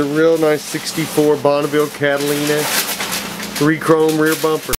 It's a real nice 64 Bonneville Catalina 3 chrome rear bumper.